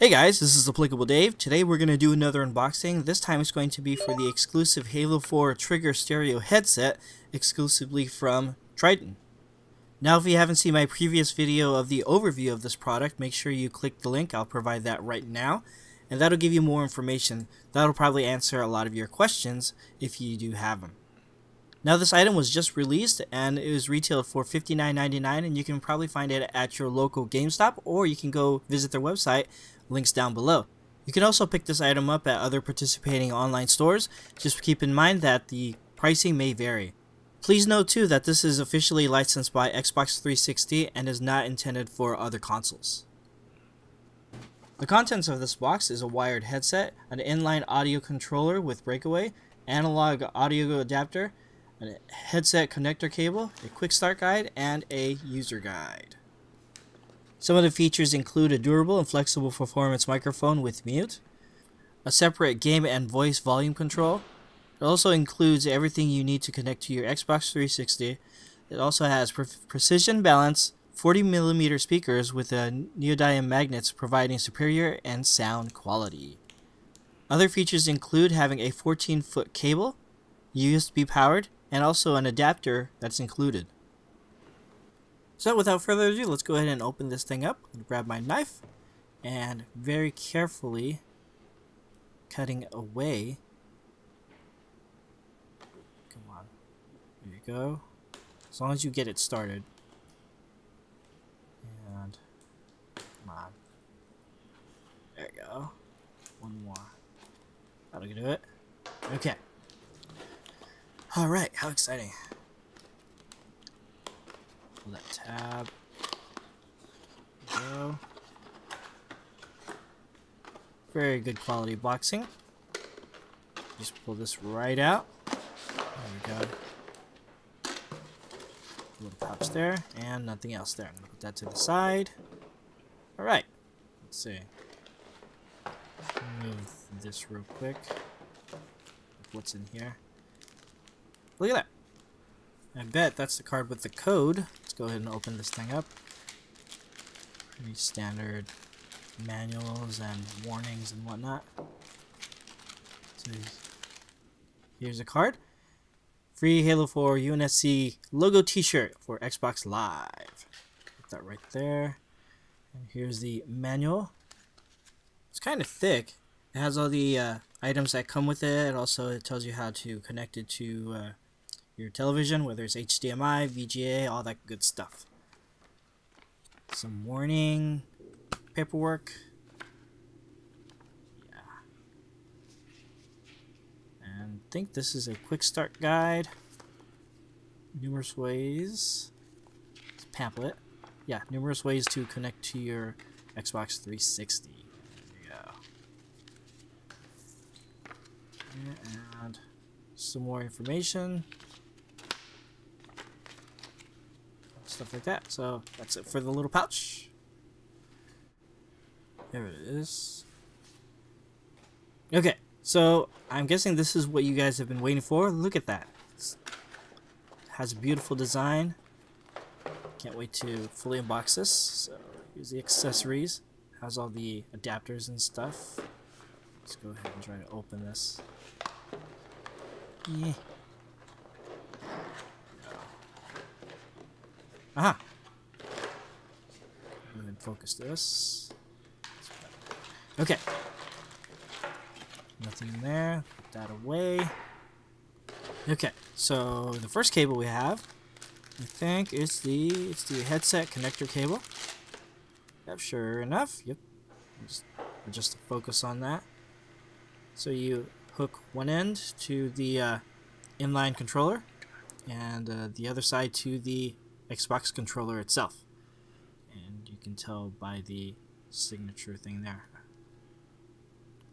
Hey guys, this is Applicable Dave. Today we're going to do another unboxing. This time it's going to be for the exclusive Halo 4 Trigger Stereo headset, exclusively from Tritton. Now if you haven't seen my previous video of the overview of this product, make sure you click the link. I'll provide that right now. And that'll give you more information. That'll probably answer a lot of your questions if you do have them. Now this item was just released and it was retailed for $59.99, and you can probably find it at your local GameStop, or you can go visit their website, links down below. You can also pick this item up at other participating online stores. Just keep in mind that the pricing may vary. Please note too that this is officially licensed by Xbox 360 and is not intended for other consoles. The contents of this box is a wired headset, an inline audio controller with breakaway, analog audio adapter, a headset connector cable, a quick start guide, and a user guide. Some of the features include a durable and flexible performance microphone with mute, a separate game and voice volume control. It also includes everything you need to connect to your Xbox 360. It also has precision balance 40mm speakers with neodymium magnets, providing superior and sound quality. Other features include having a 14-foot cable, USB powered, and also an adapter that's included. So without further ado, let's go ahead and open this thing up. I'm gonna grab my knife and very carefully cutting away. Come on, there you go. As long as you get it started. And come on, there you go. One more. That'll do it. Okay. Alright, how exciting. Pull that tab. There we go. Very good quality boxing. Just pull this right out. There we go. Little pops there, and nothing else there. I'm going to put that to the side. Alright, let's see. Move this real quick. Look what's in here. Look at that. I bet that's the card with the code. Let's go ahead and open this thing up. Pretty standard manuals and warnings and whatnot. So here's a card. Free Halo 4 UNSC logo t-shirt for Xbox Live. Put that right there. And here's the manual. It's kind of thick. It has all the items that come with it. And also it tells you how to connect it to your television, whether it's HDMI, VGA, all that good stuff. Some warning, paperwork. Yeah. And I think this is a quick start guide. Numerous ways. It's a pamphlet. Yeah, numerous ways to connect to your Xbox 360. There you go. And some more information. Stuff like that. So that's it for the little pouch. There it is. Okay, so I'm guessing this is what you guys have been waiting for. Look at that. It has a beautiful design. Can't wait to fully unbox this. So here's the accessories. It has all the adapters and stuff. Let's go ahead and try to open this. Yeah. Aha! And then focus this. Okay. Nothing in there. Put that away. Okay. So the first cable we have, I think, is the headset connector cable. Yep. Sure enough. Yep. Just to focus on that. So you hook one end to the inline controller, and the other side to the Xbox controller itself, and you can tell by the signature thing there.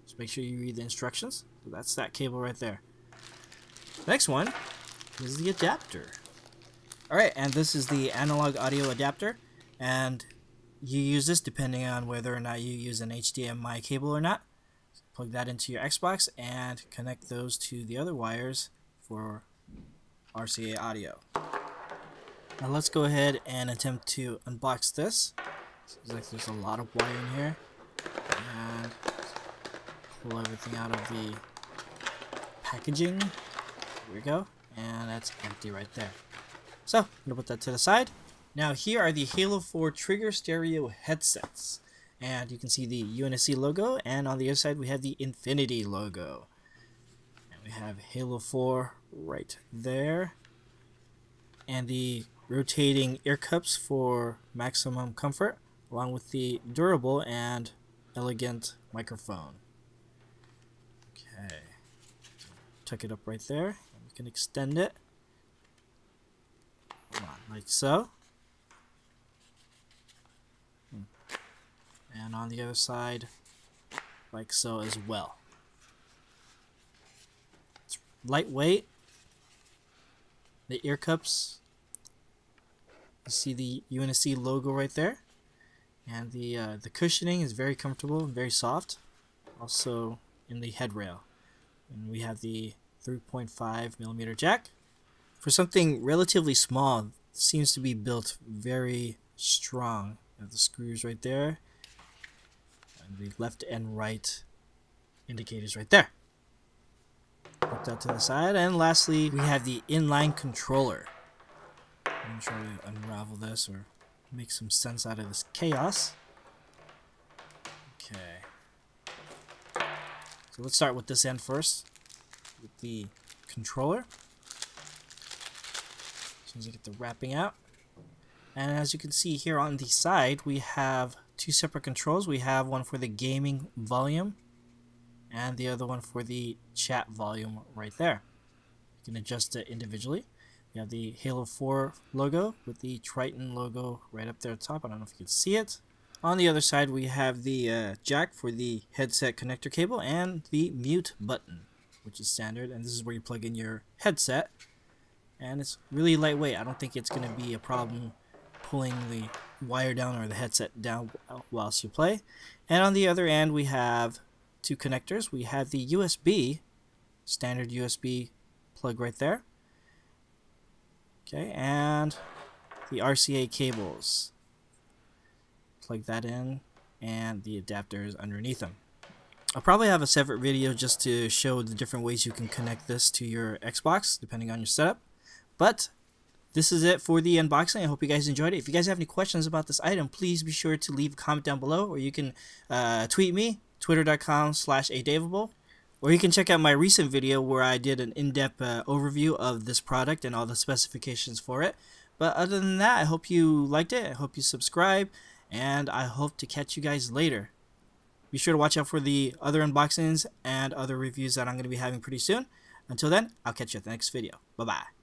So make sure you read the instructions. So that's that cable right there. Next one is the adapter. Alright, and this is the analog audio adapter, and you use this depending on whether or not you use an HDMI cable or not. plug that into your Xbox and connect those to the other wires for RCA audio. Now let's go ahead and attempt to unbox this. Seems like there's a lot of wiring here. And pull everything out of the packaging. Here we go. And that's empty right there. So I'm going to put that to the side. Now here are the Halo 4 Trigger Stereo headsets. And you can see the UNSC logo, and on the other side we have the Infinity logo. And we have Halo 4 right there. And the rotating ear cups for maximum comfort, along with the durable and elegant microphone. Okay. Tuck it up right there. And we can extend it. Come on, like so. And on the other side, like so as well. It's lightweight. The ear cups. You see the UNSC logo right there. And the cushioning is very comfortable and very soft. Also in the head rail. And we have the 3.5mm jack. For something relatively small, it seems to be built very strong. You have the screws right there. The left and right indicators right there. Put that to the side, and lastly we have the inline controller. I'm going to try to unravel this or make some sense out of this chaos. Okay, so let's start with this end first, with the controller. As soon as I get the wrapping out, and as you can see here on the side we have two separate controls. We have one for the gaming volume and the other one for the chat volume right there. You can adjust it individually. We have the Halo 4 logo with the Tritton logo right up there at the top. I don't know if you can see it. On the other side we have the jack for the headset connector cable and the mute button, which is standard, and this is where you plug in your headset. And it's really lightweight. I don't think it's going to be a problem pulling the wire down or the headset down whilst you play. And on the other end we have two connectors. We have the USB, standard USB plug right there. Okay, and the RCA cables. Plug that in, and the adapter is underneath them. I'll probably have a separate video just to show the different ways you can connect this to your Xbox depending on your setup. But this is it for the unboxing. I hope you guys enjoyed it. If you guys have any questions about this item, please be sure to leave a comment down below, or you can tweet me, twitter.com/adaveable, or you can check out my recent video where I did an in-depth overview of this product and all the specifications for it. But other than that, I hope you liked it. I hope you subscribe, and I hope to catch you guys later. Be sure to watch out for the other unboxings and other reviews that I'm going to be having pretty soon. Until then, I'll catch you at the next video. Bye-bye.